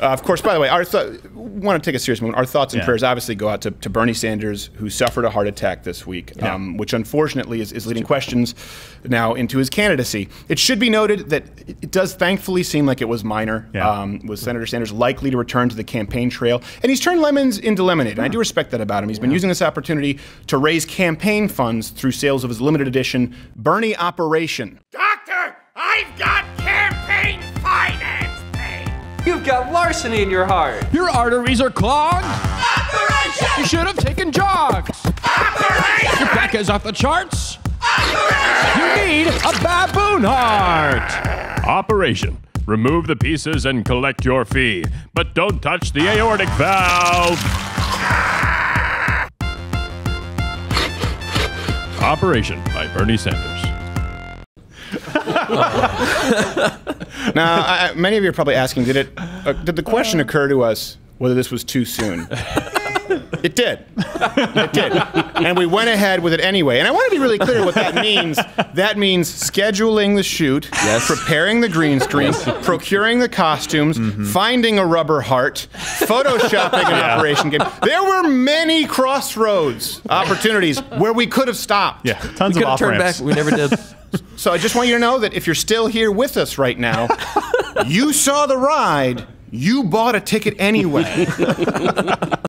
Of course, by the way, want to take a serious moment. Our thoughts and prayers obviously go out to Bernie Sanders, who suffered a heart attack this week, which unfortunately is leading questions now into his candidacy. It should be noted that it does thankfully seem like it was minor. With Senator Sanders likely to return to the campaign trail, and he's turned lemons into lemonade, and I do respect that about him. He's been using this opportunity to raise campaign funds through sales of his limited edition Bernie Operation. Doctor, I've got campaign finance! You've got larceny in your heart. Your arteries are clogged. Operation! You should have taken jogs. Operation! Your back is off the charts. Operation! You need a baboon heart. Operation. Remove the pieces and collect your fee. But don't touch the aortic valve. Operation by Bernie Sanders. Now, many of you are probably asking, did the question occur to us whether this was too soon? It did. It did. And we went ahead with it anyway. And I want to be really clear what that means. That means scheduling the shoot, preparing the green screen, procuring the costumes, finding a rubber heart, photoshopping an operation game. There were many crossroads opportunities where we could have stopped. Yeah, tons of off ramps. We never did. So I just want you to know that if you're still here with us right now, you saw the ride, you bought a ticket anyway.